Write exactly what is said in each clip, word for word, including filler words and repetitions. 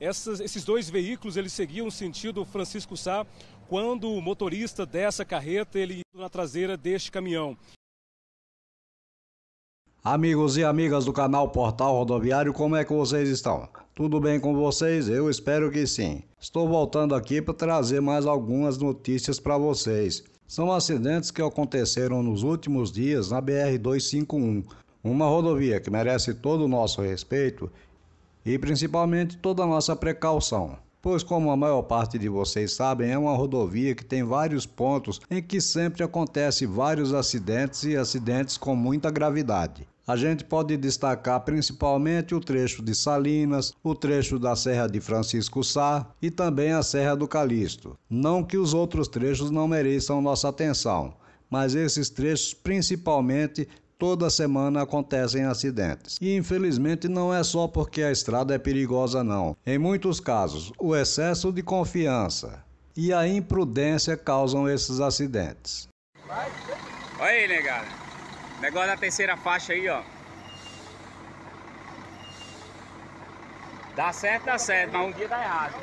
Essas, esses dois veículos eles seguiam sentido Francisco Sá quando o motorista dessa carreta ele ia na traseira deste caminhão. Amigos e amigas do canal Portal Rodoviário, como é que vocês estão? Tudo bem com vocês? Eu espero que sim. Estou voltando aqui para trazer mais algumas notícias para vocês. São acidentes que aconteceram nos últimos dias na B R duzentos e cinquenta e um, uma rodovia que merece todo o nosso respeito e principalmente toda a nossa precaução. Pois como a maior parte de vocês sabem, é uma rodovia que tem vários pontos em que sempre acontece vários acidentes e acidentes com muita gravidade. A gente pode destacar principalmente o trecho de Salinas, o trecho da Serra de Francisco Sá e também a Serra do Calixto. Não que os outros trechos não mereçam nossa atenção, mas esses trechos principalmente toda semana acontecem acidentes. E infelizmente não é só porque a estrada é perigosa não. Em muitos casos, o excesso de confiança e a imprudência causam esses acidentes. Olha aí, negada. Negócio da terceira faixa aí, ó. Dá certo, dá certo, mas um dia dá errado.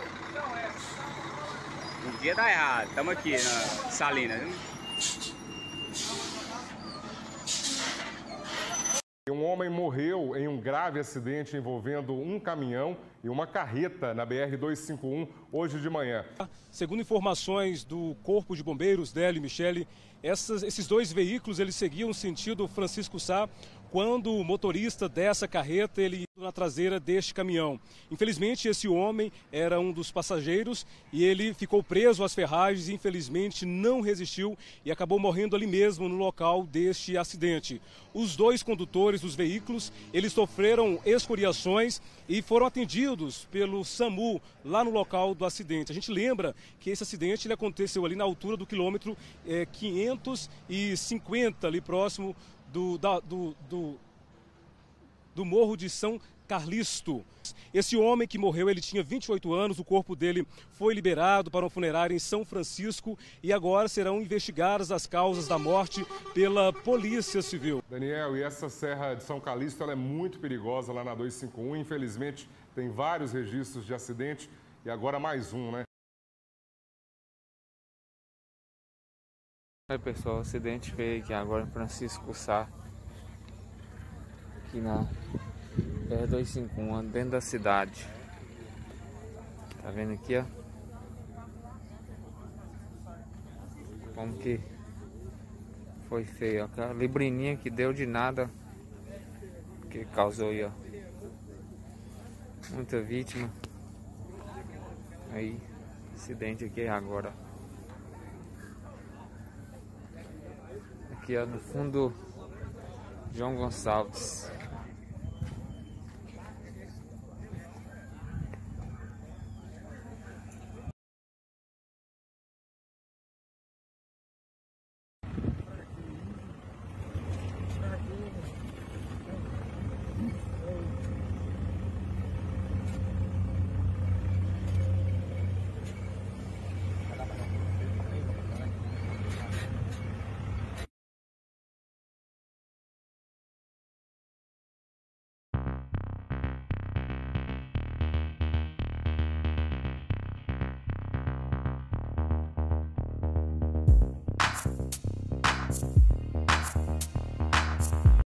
Um dia dá errado. Estamos aqui na Salinas, né? Um homem morreu em um grave acidente envolvendo um caminhão e uma carreta na B R duzentos e cinquenta e um hoje de manhã. Segundo informações do Corpo de Bombeiros, Délio e Michele, essas, esses dois veículos eles seguiam sentido Francisco Sá quando o motorista dessa carreta ele ia na traseira deste caminhão. Infelizmente, esse homem era um dos passageiros e ele ficou preso às ferragens e infelizmente não resistiu e acabou morrendo ali mesmo no local deste acidente. Os dois condutores dos veículos, eles sofreram escoriações e foram atendidos pelo SAMU lá no local do acidente. A gente lembra que esse acidente ele aconteceu ali na altura do quilômetro eh, quinhentos e cinquenta, ali próximo Do, da, do, do, do morro de São Calixto. Esse homem que morreu, ele tinha vinte e oito anos, o corpo dele foi liberado para um funerário em São Francisco e agora serão investigadas as causas da morte pela Polícia Civil. Daniel, e essa serra de São Calixto, ela é muito perigosa lá na duzentos e cinquenta e um, infelizmente tem vários registros de acidente e agora mais um, né? Aí pessoal, o acidente veio aqui agora em Francisco Sá, aqui na B R duzentos e cinquenta e um, dentro da cidade. Tá vendo aqui, ó? Como que foi feio, ó. A librininha que deu de nada, que causou aí, ó, muita vítima. Aí, acidente aqui agora. Aqui, ó, no fundo João Gonçalves.